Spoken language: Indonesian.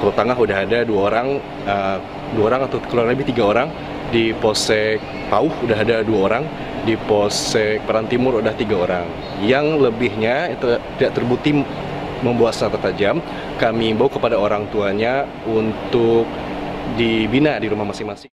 kru tangga udah ada dua orang atau kurang lebih 3 orang. Di Polsek Pauh udah ada 2 orang, di Polsek Peran Timur udah 3 orang. Yang lebihnya itu tidak terbukti membawa senjata tajam, kami imbau kepada orang tuanya untuk dibina di rumah masing-masing.